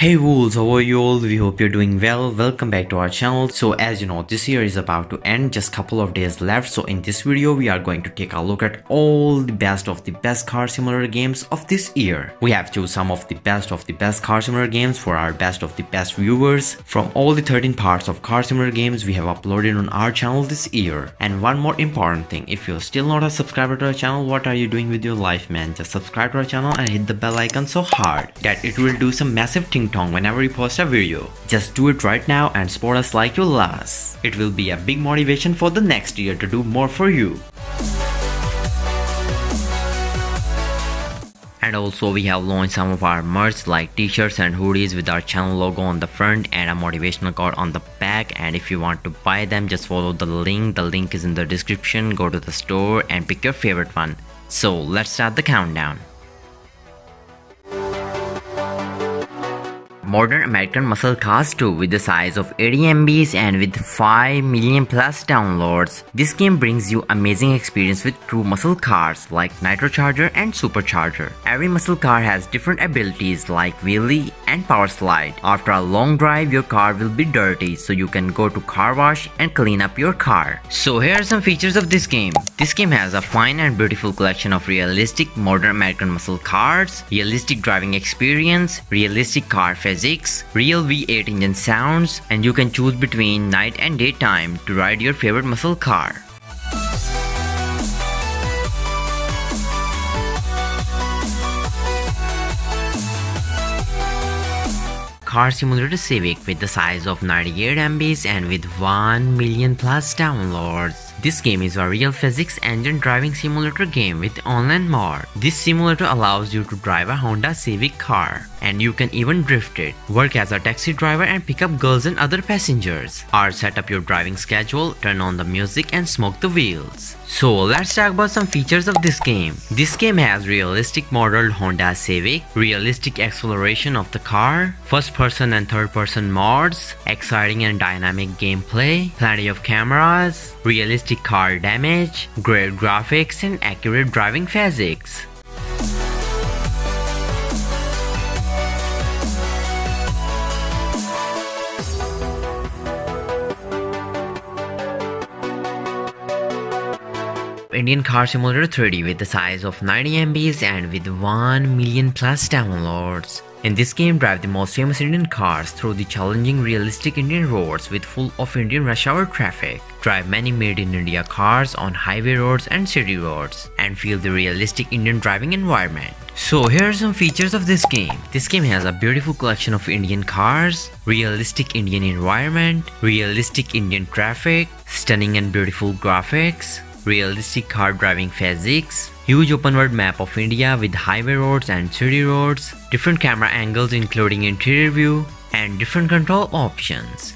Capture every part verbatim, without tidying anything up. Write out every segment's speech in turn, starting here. Hey Wolves, how are you all? We hope you're doing well. Welcome back to our channel. So as you know, this year is about to end, just couple of days left. So in this video, we are going to take a look at all the best of the best car simulator games of this year. We have chosen some of the best of the best car simulator games for our best of the best viewers. From all the thirteen parts of car simulator games we have uploaded on our channel this year. And one more important thing, if you're still not a subscriber to our channel, what are you doing with your life, man? Just subscribe to our channel and hit the bell icon so hard that it will do some massive thing Tong whenever you post a video. Just do it right now and support us like you last. It will be a big motivation for the next year to do more for you. And also we have launched some of our merch like t-shirts and hoodies with our channel logo on the front and a motivational card on the back, and if you want to buy them just follow the link. The link is in the description. Go to the store and pick your favorite one. So let's start the countdown. Modern American Muscle Cars two with the size of eighty megabytes and with five million plus downloads. This game brings you amazing experience with true muscle cars like Nitrocharger and Supercharger. Every muscle car has different abilities like wheelie and power slide. After a long drive, your car will be dirty, so you can go to car wash and clean up your car. So here are some features of this game. This game has a fine and beautiful collection of realistic modern American muscle cars, realistic driving experience, realistic car physics, real V eight engine sounds, and you can choose between night and daytime to ride your favorite muscle car. Car Simulator Civic with the size of ninety-eight megabytes and with one million plus downloads. This game is a real physics engine driving simulator game with online mod. This simulator allows you to drive a Honda Civic car, and you can even drift it, work as a taxi driver and pick up girls and other passengers, or set up your driving schedule, turn on the music and smoke the wheels. So let's talk about some features of this game. This game has realistic modeled Honda Civic, realistic exploration of the car, first person and third person mods, exciting and dynamic gameplay, plenty of cameras, realistic car damage, great graphics and accurate driving physics. Indian Car Simulator three D with the size of ninety megabytes and with one million plus downloads. In this game, drive the most famous Indian cars through the challenging realistic Indian roads with full of Indian rush hour traffic. Drive many made in India cars on highway roads and city roads and feel the realistic Indian driving environment. So here are some features of this game. This game has a beautiful collection of Indian cars, realistic Indian environment, realistic Indian traffic, stunning and beautiful graphics, realistic car driving physics, huge open world map of India with highway roads and city roads, different camera angles including interior view, and different control options.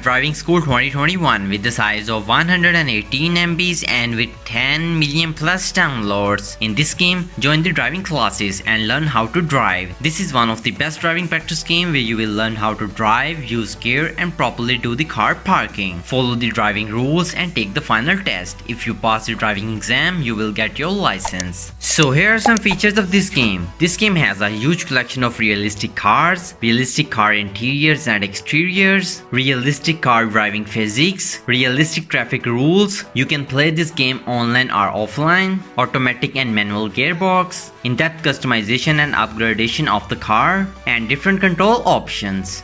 Driving School twenty twenty-one with the size of one hundred eighteen megabytes and with ten million plus downloads. In this game, join the driving classes and learn how to drive. This is one of the best driving practice game where you will learn how to drive, use gear and properly do the car parking. Follow the driving rules and take the final test. If you pass the driving exam, you will get your license. So here are some features of this game. This game has a huge collection of realistic cars, realistic car interiors and exteriors, realistic car driving physics, realistic traffic rules. You can play this game online or offline, automatic and manual gearbox, in-depth customization and upgradation of the car, and different control options.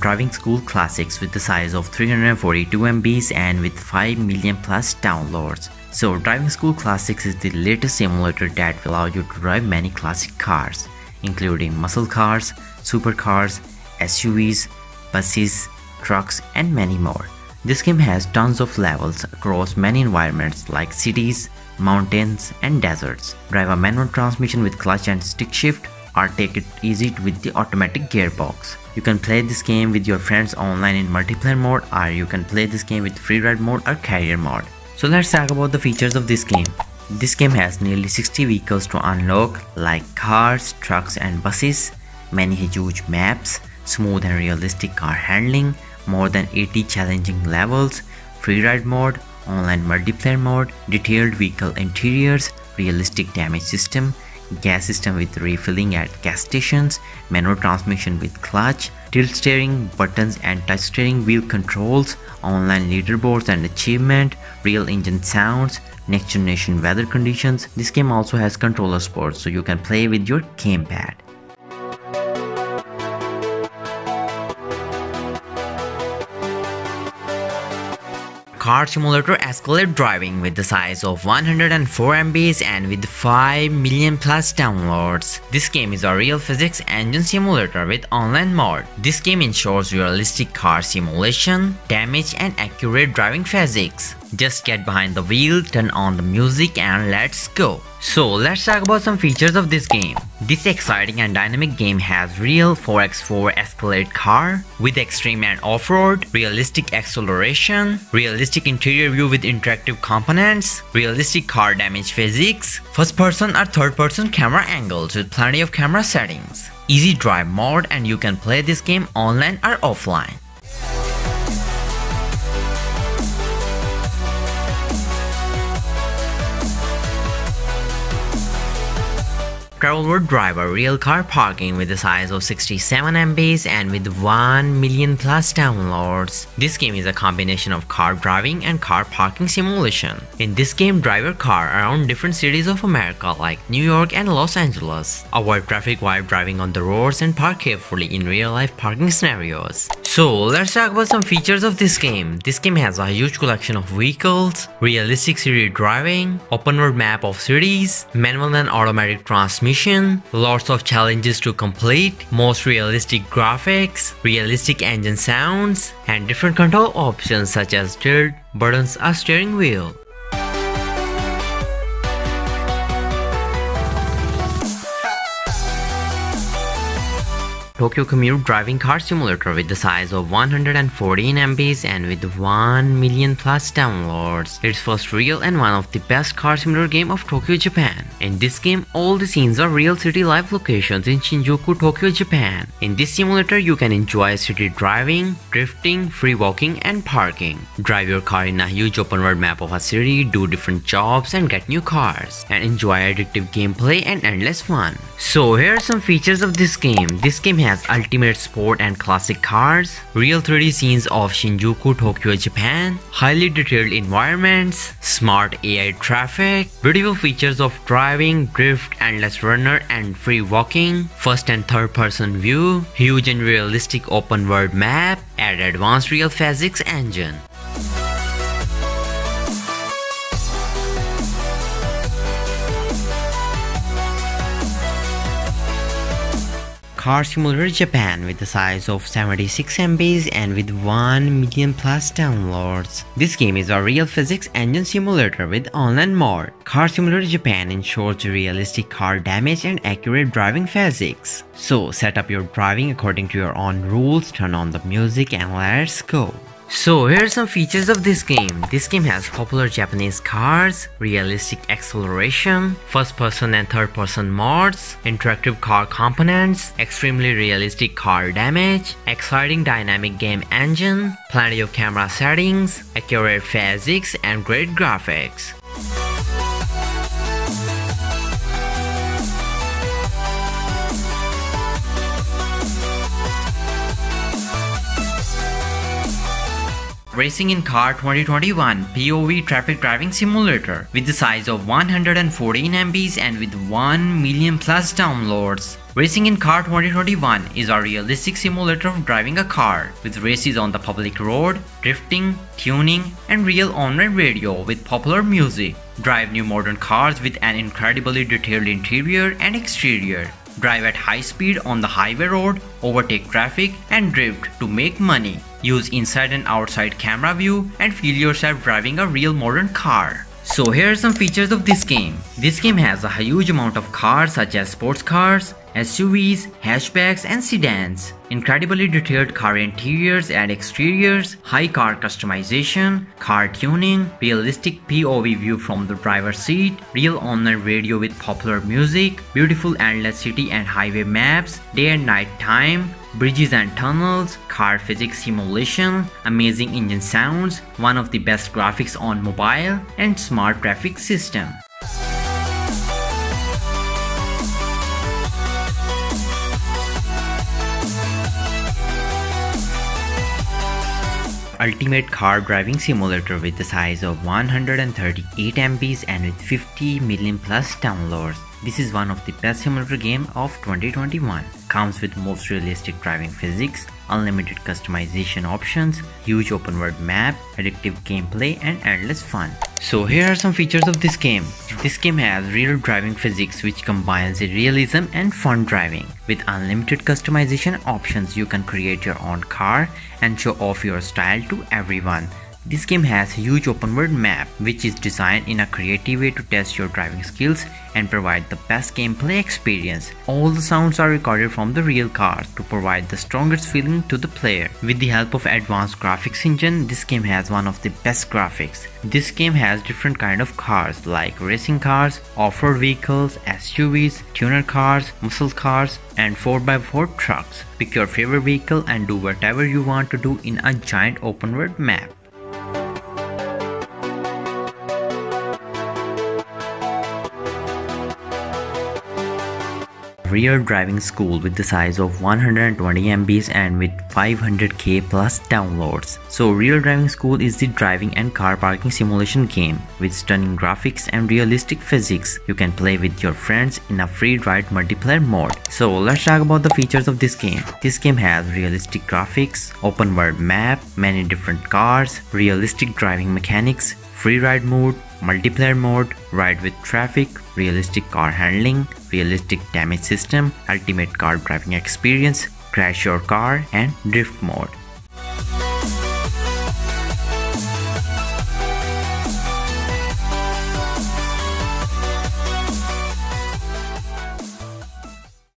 Driving School Classics with the size of three hundred forty-two megabytes and with five million plus downloads. So Driving School Classics is the latest simulator that will allow you to drive many classic cars, including muscle cars, supercars, S U Vs, buses, trucks and many more. This game has tons of levels across many environments like cities, mountains and deserts. Drive a manual transmission with clutch and stick shift, or take it easy with the automatic gearbox. You can play this game with your friends online in multiplayer mode, or you can play this game with free ride mode or career mode. So let's talk about the features of this game. This game has nearly sixty vehicles to unlock, like cars, trucks and buses, many huge maps, smooth and realistic car handling, more than eighty challenging levels, free ride mode, online multiplayer mode, detailed vehicle interiors, realistic damage system, gas system with refilling at gas stations, manual transmission with clutch, tilt steering, buttons and touch steering wheel controls, online leaderboards and achievement, real engine sounds, next generation weather conditions. This game also has controller support, so you can play with your gamepad. Car simulator Escalade Driving with the size of one hundred four megabytes and with five million plus downloads. This game is a real physics engine simulator with online mode. This game ensures realistic car simulation, damage and accurate driving physics. Just get behind the wheel, turn on the music and let's go. So let's talk about some features of this game. This exciting and dynamic game has real four by four Escalade car with extreme and off-road, realistic acceleration, realistic interior view with interactive components, realistic car damage physics, first-person or third-person camera angles with plenty of camera settings, easy drive mode, and you can play this game online or offline. Travelworld Driver real car parking with a size of sixty-seven megabytes and with one million plus downloads. This game is a combination of car driving and car parking simulation. In this game, drive your car around different cities of America like New York and Los Angeles. Avoid traffic while driving on the roads and park carefully in real life parking scenarios. So let's talk about some features of this game. This game has a huge collection of vehicles, realistic city driving, open world map of cities, manual and automatic transmission, lots of challenges to complete, most realistic graphics, realistic engine sounds, and different control options such as tilt, buttons, or steering wheel. Tokyo Commute Driving Car Simulator with the size of one hundred fourteen megabytes and with one million plus downloads. It's first real and one of the best car simulator game of Tokyo, Japan. In this game, all the scenes are real city life locations in Shinjuku, Tokyo, Japan. In this simulator, you can enjoy city driving, drifting, free walking and parking. Drive your car in a huge open world map of a city, do different jobs and get new cars, and enjoy addictive gameplay and endless fun. So here are some features of this game. This game has has ultimate sport and classic cars, real three D scenes of Shinjuku, Tokyo, Japan, highly detailed environments, smart A I traffic, beautiful features of driving, drift, endless runner and free walking, first and third person view, huge and realistic open world map, and advanced real physics engine. Car Simulator Japan with the size of seventy-six megabytes and with one million plus downloads. This game is a real physics engine simulator with online mode. Car Simulator Japan ensures realistic car damage and accurate driving physics. So set up your driving according to your own rules, turn on the music and let's go. So here are some features of this game. This game has popular Japanese cars, realistic acceleration, first person and third person mods, interactive car components, extremely realistic car damage, exciting dynamic game engine, plenty of camera settings, accurate physics and great graphics. Racing in Car twenty twenty-one P O V Traffic Driving Simulator with the size of one hundred fourteen megabytes and with one million plus downloads. Racing in Car twenty twenty-one is a realistic simulator of driving a car with races on the public road, drifting, tuning, and real on-road radio with popular music. Drive new modern cars with an incredibly detailed interior and exterior. Drive at high speed on the highway road, overtake traffic, and drift to make money. Use inside and outside camera view and feel yourself driving a real modern car. So here are some features of this game. This game has a huge amount of cars such as sports cars, S U Vs, hatchbacks and sedans, incredibly detailed car interiors and exteriors, high car customization, car tuning, realistic P O V view from the driver's seat, real owner radio with popular music, beautiful endless city and highway maps, day and night time, bridges and tunnels, car physics simulation, amazing engine sounds, one of the best graphics on mobile, and smart traffic system. Ultimate car driving simulator with the size of one hundred thirty-eight M Bs and with fifty million plus downloads. This is one of the best simulator game of twenty twenty-one. Comes with most realistic driving physics, unlimited customization options, huge open world map, addictive gameplay and endless fun. So here are some features of this game. This game has real driving physics which combines realism and fun driving. With unlimited customization options, you can create your own car and show off your style to everyone. This game has huge open world map which is designed in a creative way to test your driving skills and provide the best gameplay experience. All the sounds are recorded from the real cars to provide the strongest feeling to the player. With the help of advanced graphics engine, this game has one of the best graphics. This game has different kind of cars like racing cars, off-road vehicles, S U Vs, tuner cars, muscle cars and four by four trucks. Pick your favorite vehicle and do whatever you want to do in a giant open world map. Real driving school with the size of one hundred twenty M Bs and with five hundred K plus downloads. So Real Driving School is the driving and car parking simulation game with stunning graphics and realistic physics. You can play with your friends in a free ride multiplayer mode. So let's talk about the features of this game. This game has realistic graphics, open world map, many different cars, realistic driving mechanics, free ride mode, multiplayer mode, ride with traffic, realistic car handling, realistic damage system, ultimate car driving experience, crash your car and drift mode.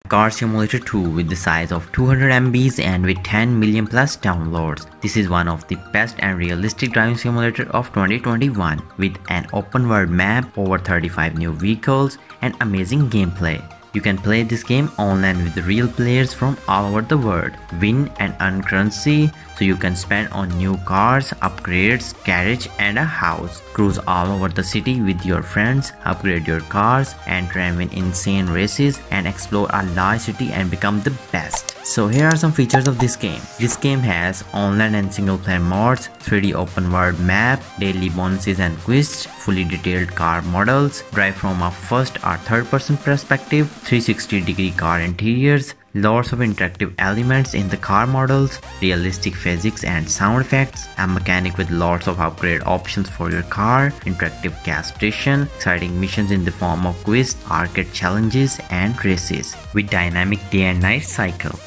Car Simulator two with the size of two hundred M Bs and with ten million plus downloads. This is one of the best and realistic driving simulator of twenty twenty-one with an open world map, over thirty-five new vehicles and amazing gameplay. You can play this game online with real players from all over the world. Win and earn currency so you can spend on new cars, upgrades, garage and a house. Cruise all over the city with your friends, upgrade your cars, enter and win insane races and explore a large city and become the best. So here are some features of this game. This game has online and single player modes, three D open world map, daily bonuses and quests, fully detailed car models, drive from a first or third person perspective, three hundred sixty degree car interiors, lots of interactive elements in the car models, realistic physics and sound effects, a mechanic with lots of upgrade options for your car, interactive gas station, exciting missions in the form of quests, arcade challenges and races, with dynamic day and night cycle.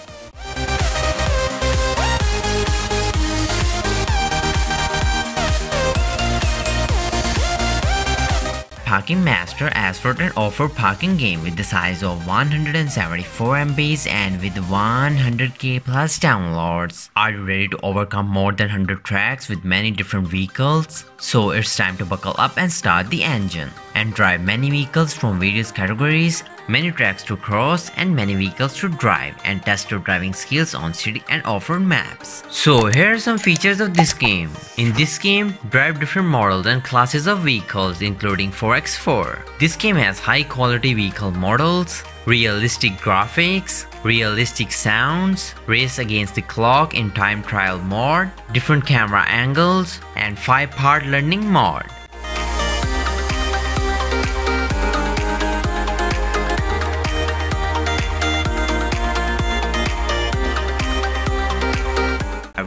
Parking Master asphalt and off-road parking game with the size of one hundred seventy-four M Bs and with one hundred K plus downloads. Are you ready to overcome more than one hundred tracks with many different vehicles? So it's time to buckle up and start the engine and drive many vehicles from various categories, many tracks to cross and many vehicles to drive, and test your driving skills on city and off-road maps. So here are some features of this game. In this game, drive different models and classes of vehicles including four by four. This game has high quality vehicle models, realistic graphics, realistic sounds, race against the clock in time trial mode, different camera angles and five part learning mode.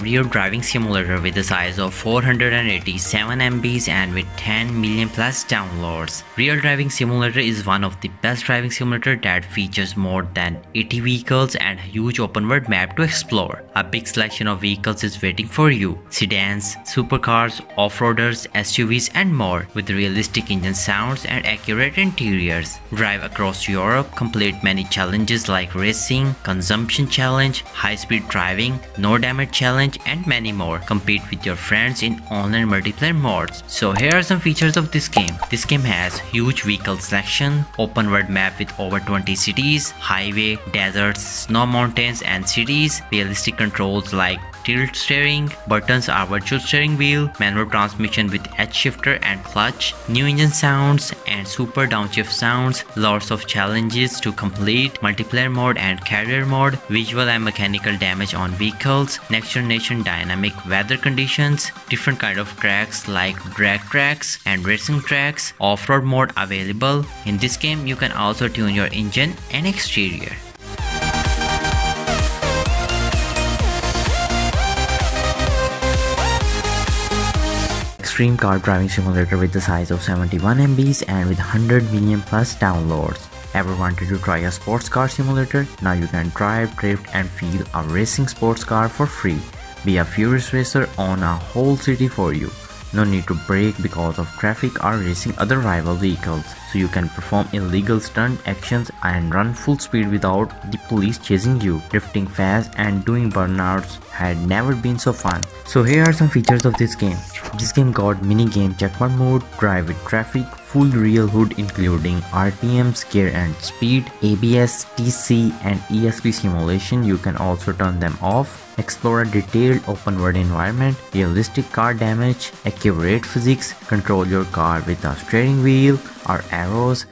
rear driving simulator with a size of four hundred eighty-seven megabytes and with ten million plus downloads. Real Driving Simulator is one of the best driving simulator that features more than eighty vehicles and a huge open world map to explore. A big selection of vehicles is waiting for you: sedans, supercars, off-roaders, S U Vs and more, with realistic engine sounds and accurate interiors. Drive across Europe, complete many challenges like racing, consumption challenge, high-speed driving, no damage challenge and many more. Compete with your friends in online multiplayer modes. So here are some features of this game. This game has huge vehicle selection, open world map with over twenty cities, highway, deserts, snow mountains and cities, realistic controls like tilt steering, buttons are virtual steering wheel, manual transmission with H shifter and clutch, new engine sounds and super downshift sounds, lots of challenges to complete, multiplayer mode and career mode, visual and mechanical damage on vehicles, next generation dynamic weather conditions, different kind of tracks like drag tracks and racing tracks, off-road mode available. In this game you can also tune your engine and exterior. Extreme Car Driving Simulator with the size of seventy-one megabytes and with one hundred million plus downloads. Ever wanted to try a sports car simulator? Now you can drive, drift and feel a racing sports car for free. Be a furious racer on a whole city for you. No need to brake because of traffic or racing other rival vehicles. So you can perform illegal stunt actions and run full speed without the police chasing you. Drifting fast and doing burnouts had never been so fun. So here are some features of this game. This game got minigame checkpoint mode, drive with traffic, full real hood including R P M, gear and speed, A B S, T C and E S P simulation. You can also turn them off. Explore a detailed open world environment, realistic car damage, accurate physics, control your car with a steering wheel or arrows.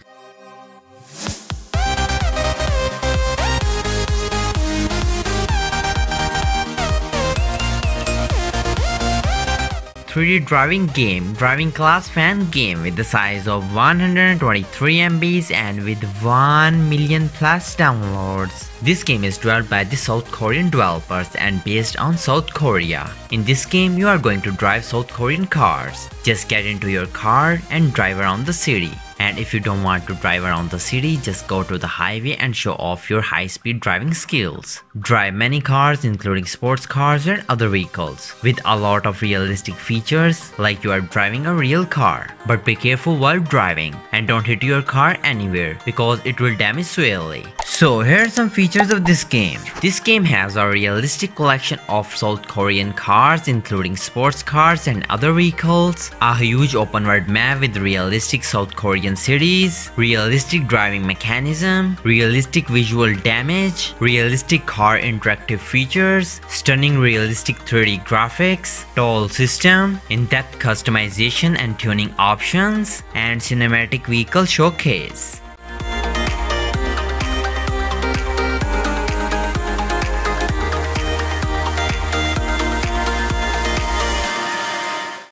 three D driving game, driving class fan game with the size of one hundred twenty-three megabytes and with one million plus downloads. This game is developed by the South Korean developers and based on South Korea. In this game, you are going to drive South Korean cars. Just get into your car and drive around the city. And if you don't want to drive around the city, just go to the highway and show off your high-speed driving skills. Drive many cars including sports cars and other vehicles with a lot of realistic features like you are driving a real car. But be careful while driving and don't hit your car anywhere because it will damage severely. So here are some features of this game. This game has a realistic collection of South Korean cars including sports cars and other vehicles, a huge open world map with realistic South Korean cities, realistic driving mechanism, realistic visual damage, realistic car interactive features, stunning realistic three D graphics, toll system, in-depth customization and tuning options, and cinematic vehicle showcase.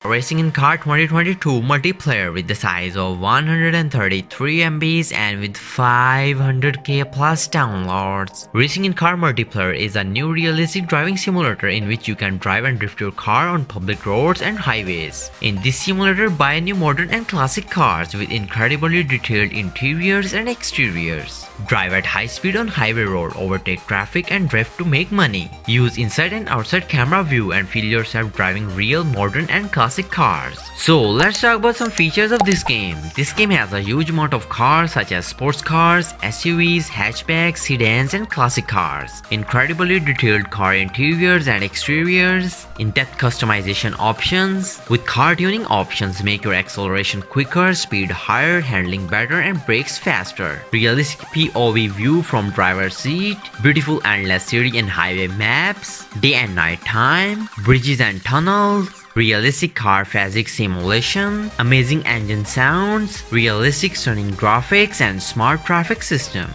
Racing in Car twenty twenty-two multiplayer with the size of one hundred thirty-three megabytes and with five hundred K plus downloads. Racing in Car multiplayer is a new realistic driving simulator in which you can drive and drift your car on public roads and highways. In this simulator, buy new modern and classic cars with incredibly detailed interiors and exteriors. Drive at high speed on highway road, overtake traffic and drift to make money. Use inside and outside camera view and feel yourself driving real, modern and classic cars. So let's talk about some features of this game. This game has a huge amount of cars such as sports cars, S U Vs, hatchbacks, sedans and classic cars. Incredibly detailed car interiors and exteriors, in-depth customization options. With car tuning options, make your acceleration quicker, speed higher, handling better and brakes faster. Realistic P O V view from driver's seat, beautiful endless city and highway maps, day and night time, bridges and tunnels, realistic car physics simulation, amazing engine sounds, realistic stunning graphics and smart traffic system.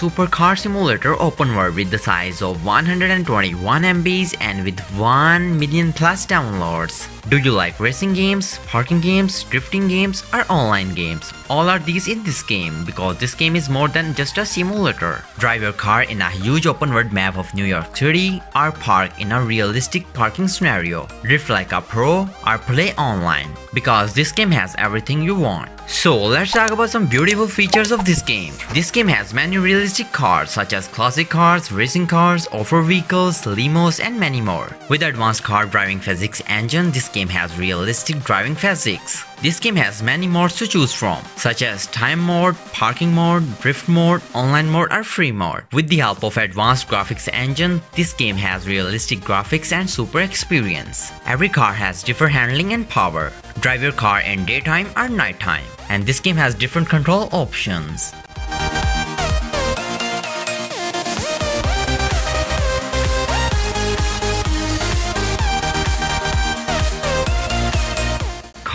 Supercar Simulator open world with the size of one hundred twenty-one megabytes and with one million plus downloads. Do you like racing games, parking games, drifting games, or online games? All are these in this game, because this game is more than just a simulator. Drive your car in a huge open world map of New York City, or park in a realistic parking scenario. Drift like a pro, or play online, because this game has everything you want. So let's talk about some beautiful features of this game. This game has many realistic cars such as classic cars, racing cars, off-road vehicles, limos, and many more. With advanced car driving physics engine, this game has realistic driving physics. This game has many modes to choose from, such as time mode, parking mode, drift mode, online mode, or free mode. With the help of advanced graphics engine, this game has realistic graphics and super experience. Every car has different handling and power. Drive your car in daytime or nighttime, and this game has different control options.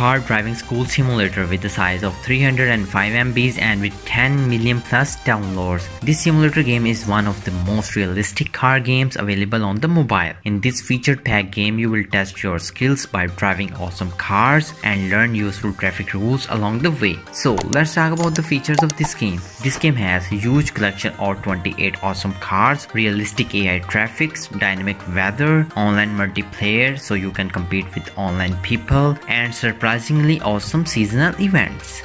Car driving school simulator with the size of three hundred five megabytes and with ten million plus downloads. This simulator game is one of the most realistic car games available on the mobile. In this featured pack game, you will test your skills by driving awesome cars and learn useful traffic rules along the way. So let's talk about the features of this game. This game has huge collection of twenty-eight awesome cars, realistic A I graphics, dynamic weather, online multiplayer so you can compete with online people, and surprise Surprisingly awesome seasonal events.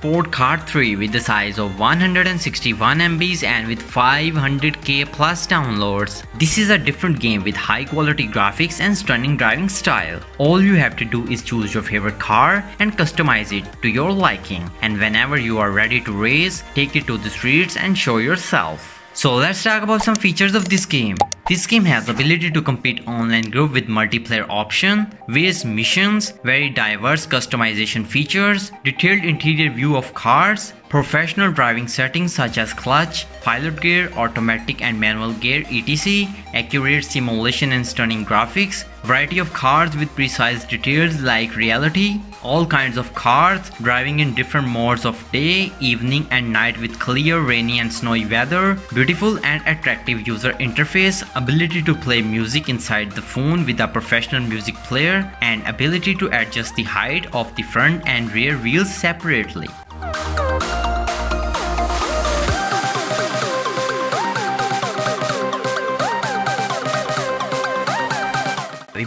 Sport Car three with the size of one hundred sixty-one megabytes and with five hundred K plus downloads. This is a different game with high quality graphics and stunning driving style. All you have to do is choose your favorite car and customize it to your liking. And whenever you are ready to race, take it to the streets and show yourself. So let's talk about some features of this game. This game has the ability to compete online group with multiplayer option, various missions, very diverse customization features, detailed interior view of cars, professional driving settings such as clutch, pilot gear, automatic and manual gear et cetera, accurate simulation and stunning graphics, variety of cars with precise details like reality, all kinds of cars, driving in different modes of day, evening and night with clear, rainy and snowy weather, beautiful and attractive user interface, ability to play music inside the phone with a professional music player, and ability to adjust the height of the front and rear wheels separately.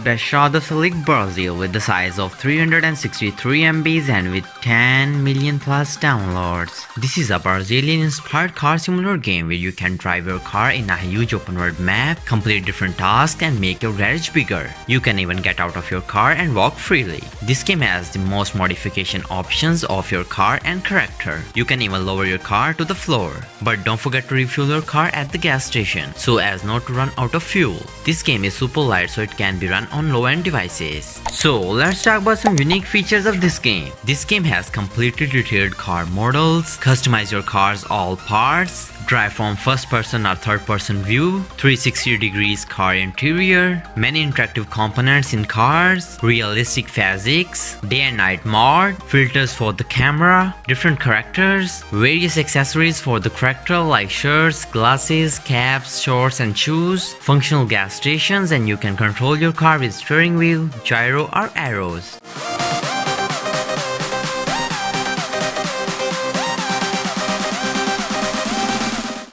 Baixada Selic Brazil with the size of three hundred sixty-three megabytes and with ten million plus downloads. This is a Brazilian inspired car simulator game where you can drive your car in a huge open world map, complete different tasks and make your garage bigger. You can even get out of your car and walk freely. This game has the most modification options of your car and character. You can even lower your car to the floor. But don't forget to refuel your car at the gas station so as not to run out of fuel. This game is super light so it can be run on low-end devices. So let's talk about some unique features of this game. This game has completely detailed car models, customize your car's all parts, drive from first person or third person view, three hundred sixty degrees car interior, many interactive components in cars, realistic physics, day and night mode, filters for the camera, different characters, various accessories for the character like shirts, glasses, caps, shorts and shoes, functional gas stations, and you can control your car with steering wheel, gyro or arrows.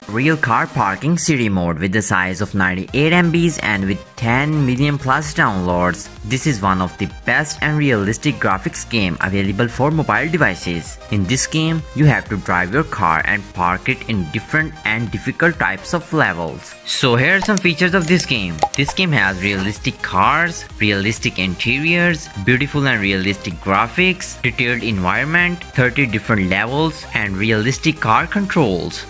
Real car parking city mode with the size of ninety-eight megabytes and with ten million plus downloads. This is one of the best and realistic graphics game available for mobile devices. In this game, you have to drive your car and park it in different and difficult types of levels. So here are some features of this game. This game has realistic cars, realistic interiors, beautiful and realistic graphics, detailed environment, thirty different levels, and realistic car controls.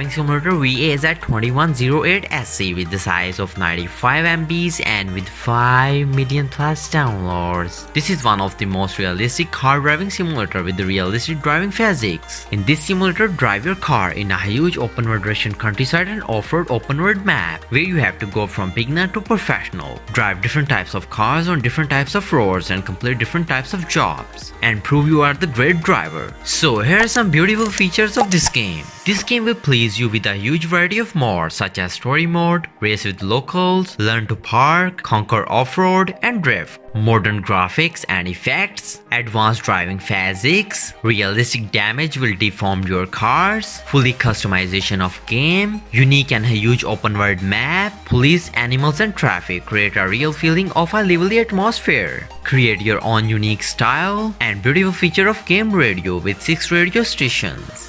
driving simulator V A Z twenty-one oh eight S C with the size of ninety-five M Bs and with five million plus downloads. This is one of the most realistic car driving simulator with the realistic driving physics. In this simulator, drive your car in a huge open world Russian countryside and off-road open world map where you have to go from beginner to professional. Drive different types of cars on different types of roads and complete different types of jobs and prove you are the great driver. So here are some beautiful features of this game. This game will please you with a huge variety of modes such as story mode, race with locals, learn to park, conquer off-road and drift. Modern graphics and effects, advanced driving physics, realistic damage will deform your cars, fully customization of game, unique and huge open world map, police, animals and traffic create a real feeling of a lively atmosphere. Create your own unique style and beautiful feature of game radio with six radio stations.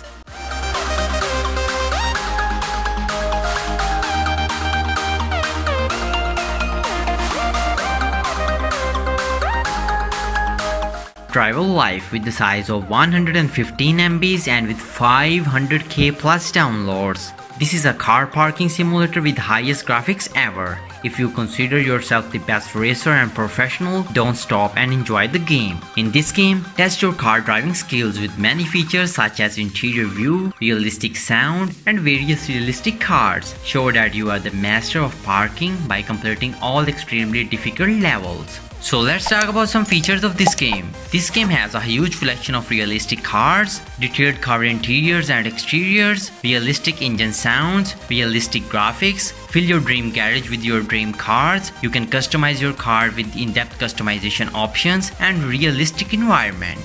Driver Life with the size of one hundred fifteen M Bs and with five hundred K plus downloads. This is a car parking simulator with highest graphics ever. If you consider yourself the best racer and professional, don't stop and enjoy the game. In this game, test your car driving skills with many features such as interior view, realistic sound and various realistic cars. Show that you are the master of parking by completing all extremely difficult levels. So let's talk about some features of this game. This game has a huge collection of realistic cars, detailed car interiors and exteriors, realistic engine sounds, realistic graphics. Fill your dream garage with your dream cars. You can customize your car with in-depth customization options and realistic environment.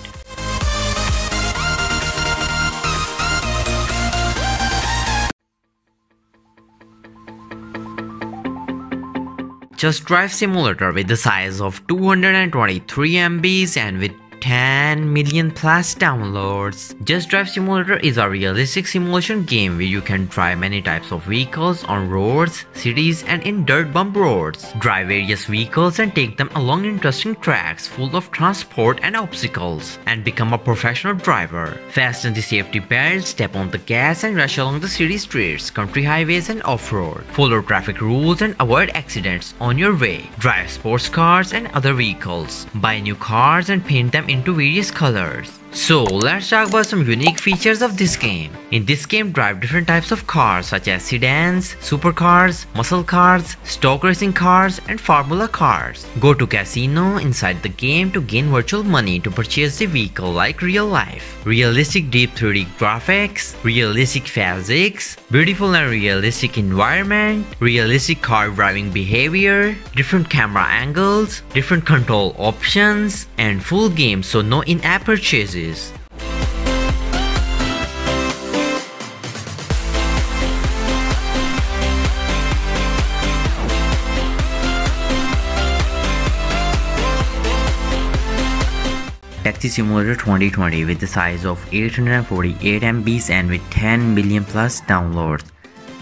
Just Drive Simulator with the size of two hundred twenty-three M Bs and with ten million plus downloads. Just Drive Simulator is a realistic simulation game where you can drive many types of vehicles on roads, cities and in dirt bump roads. Drive various vehicles and take them along interesting tracks full of transport and obstacles and become a professional driver. Fasten the safety belt, step on the gas and rush along the city streets, country highways and off-road. Follow traffic rules and avoid accidents on your way. Drive sports cars and other vehicles. Buy new cars and paint them into various colors. So let's talk about some unique features of this game. In this game, drive different types of cars such as sedans, supercars, muscle cars, stock racing cars and formula cars. Go to casino inside the game to gain virtual money to purchase the vehicle like real life. Realistic deep three D graphics, realistic physics, beautiful and realistic environment, realistic car driving behavior, different camera angles, different control options and full game, so no in-app purchases. Taxi Simulator twenty twenty with the size of eight hundred forty-eight M Bs and with ten million plus downloads.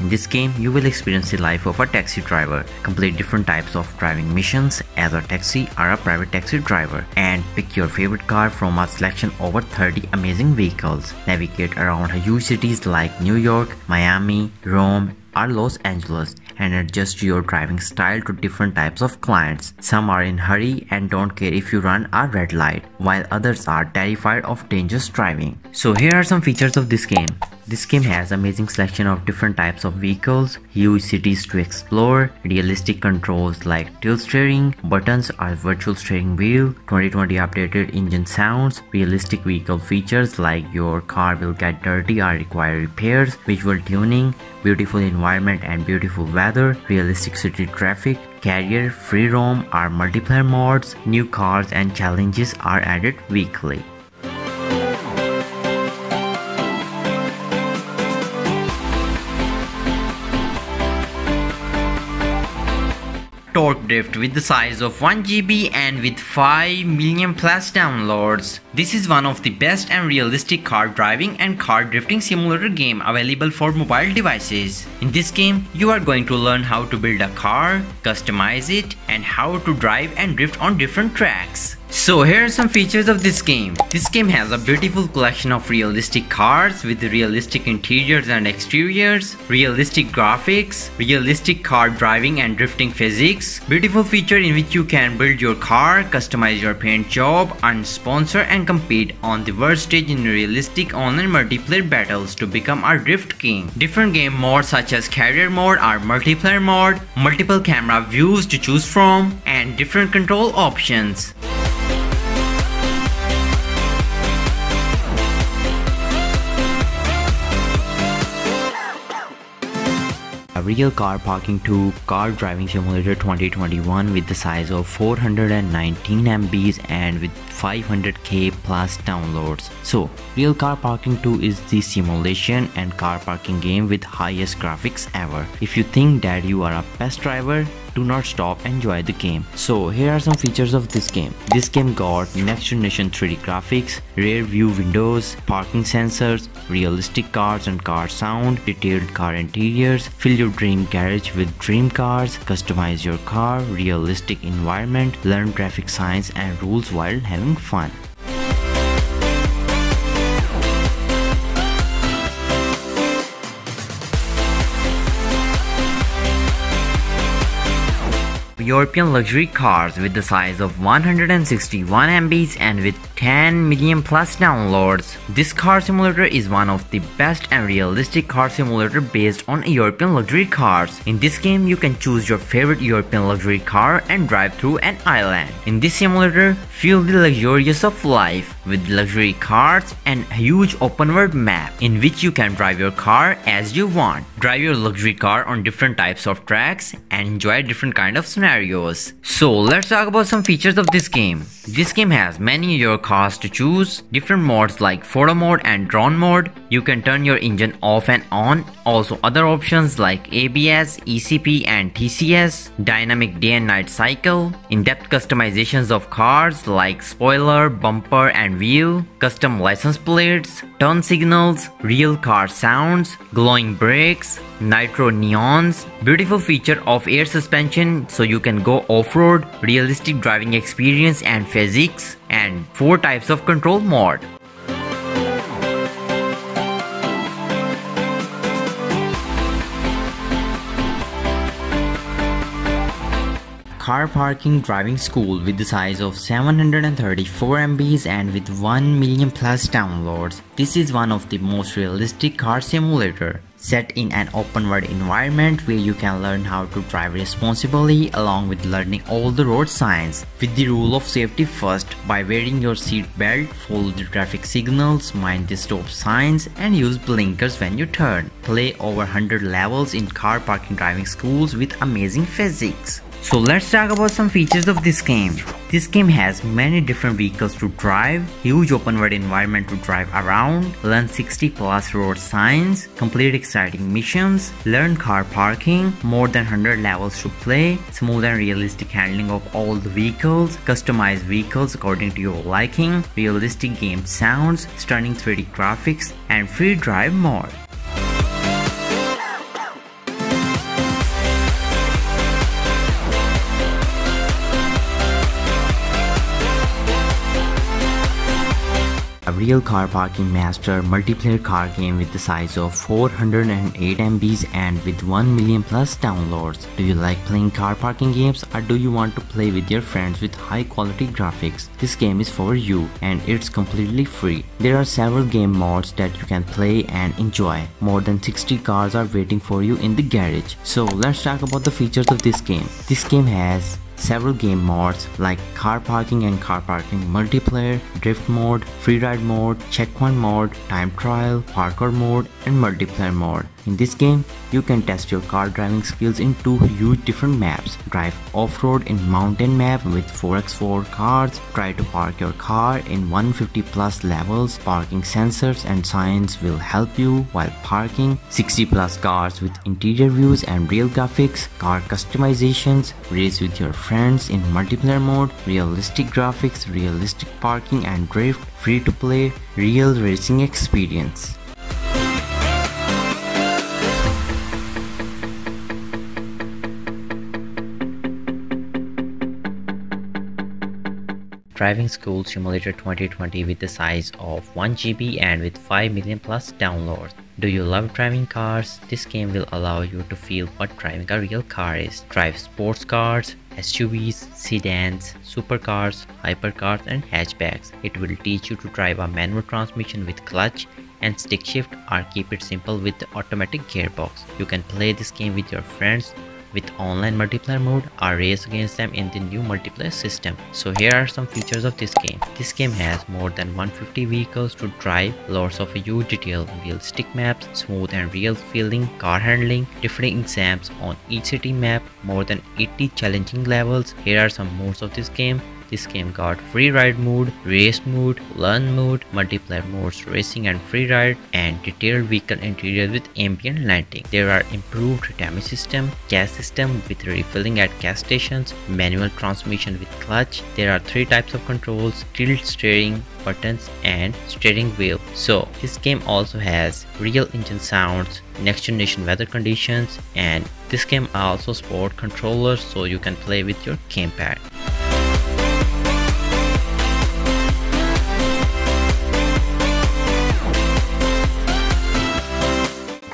In this game, you will experience the life of a taxi driver, complete different types of driving missions as a taxi or a private taxi driver, and pick your favorite car from a selection over thirty amazing vehicles. Navigate around huge cities like New York, Miami, Rome, or Los Angeles and adjust your driving style to different types of clients. Some are in a hurry and don't care if you run a red light, while others are terrified of dangerous driving. So here are some features of this game. This game has amazing selection of different types of vehicles, huge cities to explore, realistic controls like tilt steering, buttons or virtual steering wheel, twenty twenty updated engine sounds, realistic vehicle features like your car will get dirty or require repairs, visual tuning, beautiful environment and beautiful weather, realistic city traffic, career, free roam or multiplayer modes, new cars and challenges are added weekly. Torque Drift with the size of one G B and with five million plus downloads. This is one of the best and realistic car driving and car drifting simulator game available for mobile devices. In this game, you are going to learn how to build a car, customize it, and how to drive and drift on different tracks. So here are some features of this game. This game has a beautiful collection of realistic cars with realistic interiors and exteriors, realistic graphics, realistic car driving and drifting physics, beautiful feature in which you can build your car, customize your paint job, and sponsor and compete on the world stage in realistic online multiplayer battles to become a drift king. Different game modes such as career mode or multiplayer mode, multiple camera views to choose from, and different control options. A real car parking to car driving simulator twenty twenty-one with the size of four hundred nineteen M Bs and with five hundred K plus downloads. So Real Car Parking two is the simulation and car parking game with highest graphics ever. If you think that you are a best driver, do not stop, enjoy the game. So here are some features of this game. This game got next generation three D graphics, rear view windows, parking sensors, realistic cars and car sound, detailed car interiors, fill your dream garage with dream cars, customize your car, realistic environment, learn traffic signs and rules while having fun. European luxury cars with the size of one hundred sixty-one M Bs and with ten million plus downloads. This car simulator is one of the best and realistic car simulator based on European luxury cars. In this game, you can choose your favorite European luxury car and drive through an island. In this simulator, feel the luxurious of life with luxury cars and huge open world map in which you can drive your car as you want. Drive your luxury car on different types of tracks and enjoy different kind of scenarios. So let's talk about some features of this game. This game has many of your cars to choose, different modes like photo mode and drone mode. You can turn your engine off and on, also other options like A B S, E C P and T C S, dynamic day and night cycle, in-depth customizations of cars like spoiler, bumper and wheel, custom license plates, turn signals, real car sounds, glowing brakes, nitro neons, beautiful feature of air suspension so you can go off-road, realistic driving experience and physics, and four types of control mode. Car parking driving school with the size of seven hundred thirty-four M Bs and with one million plus downloads. This is one of the most realistic car simulator. Set in an open world environment where you can learn how to drive responsibly along with learning all the road signs. With the rule of safety first by wearing your seat belt, follow the traffic signals, mind the stop signs and use blinkers when you turn. Play over one hundred levels in car parking driving schools with amazing physics. So let's talk about some features of this game. This game has many different vehicles to drive, huge open world environment to drive around, learn sixty plus road signs, complete exciting missions, learn car parking, more than one hundred levels to play, smooth and realistic handling of all the vehicles, customize vehicles according to your liking, realistic game sounds, stunning three D graphics, and free drive mode. A real car parking master multiplayer car game with the size of four hundred eight M Bs and with one million plus downloads. Do you like playing car parking games or do you want to play with your friends with high quality graphics? This game is for you and it's completely free. There are several game modes that you can play and enjoy. More than sixty cars are waiting for you in the garage. So let's talk about the features of this game. This game has several game modes like car parking and car parking multiplayer, drift mode, freeride mode, checkpoint mode, time trial, parkour mode, and multiplayer mode. In this game, you can test your car driving skills in two huge different maps. Drive off-road in mountain map with four by four cars, try to park your car in one hundred fifty plus levels, parking sensors and signs will help you while parking, sixty plus cars with interior views and real graphics, car customizations, race with your friends in multiplayer mode, realistic graphics, realistic parking and drift, free to play, real racing experience. Driving School Simulator twenty twenty with the size of one gigabyte and with five million plus downloads. Do you love driving cars? This game will allow you to feel what driving a real car is. Drive sports cars, S U Vs, sedans, supercars, hypercars and hatchbacks. It will teach you to drive a manual transmission with clutch and stick shift, or keep it simple with the automatic gearbox. You can play this game with your friends with online multiplayer mode, or race against them in the new multiplayer system. So here are some features of this game. This game has more than one hundred fifty vehicles to drive, lots of huge detail, wheel stick maps, smooth and real feeling car handling, different exams on each city map, more than eighty challenging levels. Here are some modes of this game. This game got free ride mode, race mode, learn mode, multiplayer modes, racing and free ride, and detailed vehicle interior with ambient lighting. There are improved damage system, gas system with refilling at gas stations, manual transmission with clutch. There are three types of controls: tilt steering, buttons and steering wheel. So this game also has real engine sounds, next generation weather conditions, and this game also sports controllers, so you can play with your gamepad.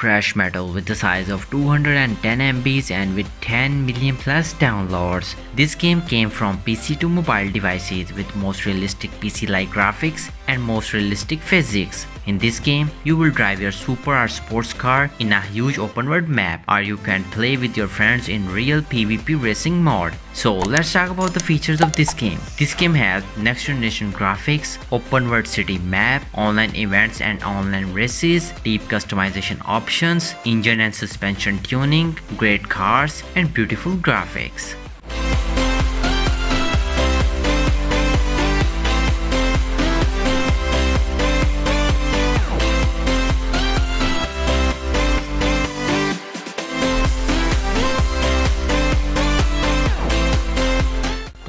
Crash Metal with the size of two hundred ten megabytes and with ten million plus downloads. This game came from P C to mobile devices with most realistic P C-like graphics and most realistic physics. In this game, you will drive your super or sports car in a huge open world map, or you can play with your friends in real PvP racing mode. So let's talk about the features of this game. This game has next generation graphics, open world city map, online events and online races, deep customization options, engine and suspension tuning, great cars and beautiful graphics.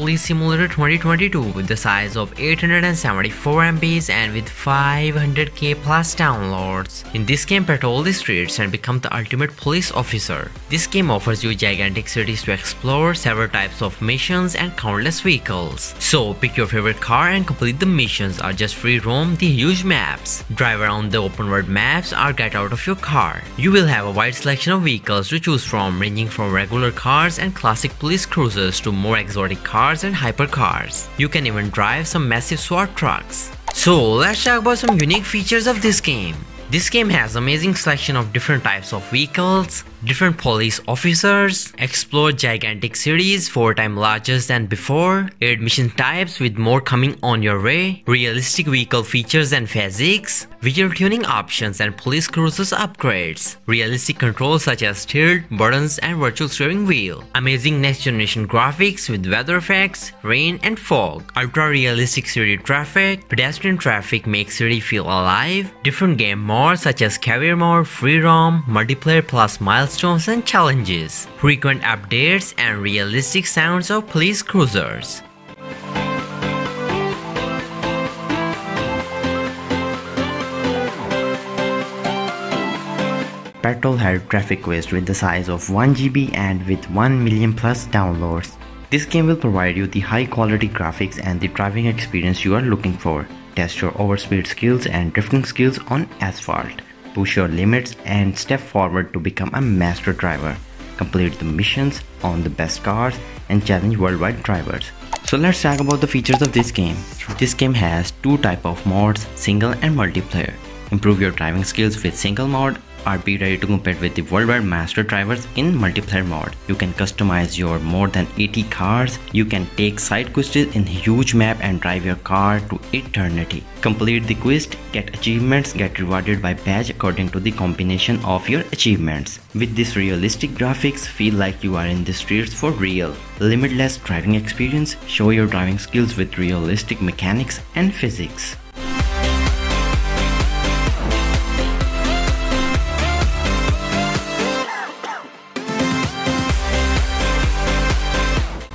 Police Simulator twenty twenty-two with the size of eight hundred seventy-four megabytes and with five hundred K plus downloads. In this game, patrol the streets and become the ultimate police officer. This game offers you gigantic cities to explore, several types of missions and countless vehicles. So pick your favorite car and complete the missions, or just free roam the huge maps. Drive around the open world maps or get out of your car. You will have a wide selection of vehicles to choose from, ranging from regular cars and classic police cruisers to more exotic cars and hypercars. You can even drive some massive SWAT trucks. So let's talk about some unique features of this game. This game has amazing selection of different types of vehicles, different police officers, explore gigantic cities four times larger than before, eight mission types with more coming on your way, realistic vehicle features and physics, visual tuning options and police cruisers upgrades, realistic controls such as tilt, buttons and virtual steering wheel, amazing next generation graphics with weather effects, rain and fog, ultra realistic city traffic, pedestrian traffic makes city feel alive, different game modes such as career mode, free roam, multiplayer plus milestones and challenges, frequent updates and realistic sounds of police cruisers. Patrolhead Traffic Quest with the size of one gigabyte and with one million plus downloads. This game will provide you the high quality graphics and the driving experience you are looking for. Test your overspeed skills and drifting skills on asphalt. Push your limits and step forward to become a master driver. Complete the missions on the best cars and challenge worldwide drivers. So let's talk about the features of this game. This game has two types of modes, single and multiplayer. Improve your driving skills with single mode, or be ready to compete with the worldwide master drivers in multiplayer mode. You can customize your more than eighty cars. You can take side quests in huge map and drive your car to eternity. Complete the quest, get achievements, get rewarded by badge according to the combination of your achievements. With this realistic graphics, feel like you are in the streets for real. Limitless driving experience, show your driving skills with realistic mechanics and physics.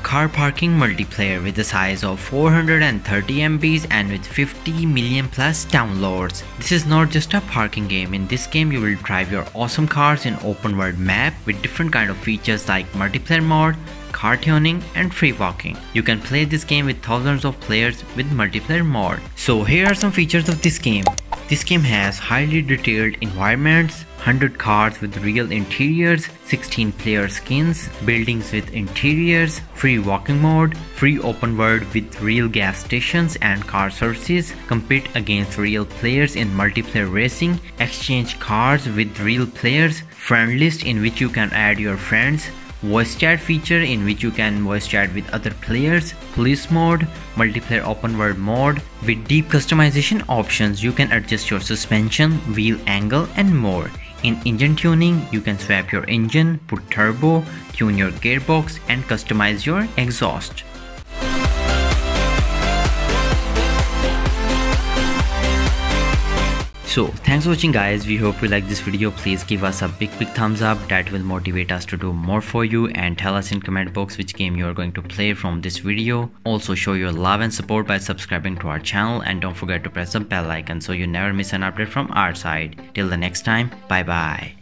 Car parking multiplayer with the size of four hundred thirty megabytes and with fifty million plus downloads. This is not just a parking game. In this game, you will drive your awesome cars in open world map with different kind of features like multiplayer mode, car tuning and free walking. You can play this game with thousands of players with multiplayer mode. So here are some features of this game. This game has highly detailed environments, one hundred cars with real interiors, sixteen player skins, buildings with interiors, free walking mode, free open world with real gas stations and car services, compete against real players in multiplayer racing, exchange cars with real players, friend list in which you can add your friends, voice chat feature in which you can voice chat with other players, police mode, multiplayer open world mode. With deep customization options, you can adjust your suspension, wheel angle and more. In engine tuning, you can swap your engine, put turbo, tune your gearbox and customize your exhaust. So thanks for watching guys, we hope you like this video. Please give us a big big thumbs up, that will motivate us to do more for you, and tell us in comment box which game you are going to play from this video. Also show your love and support by subscribing to our channel, and don't forget to press the bell icon so you never miss an update from our side. Till the next time, bye bye.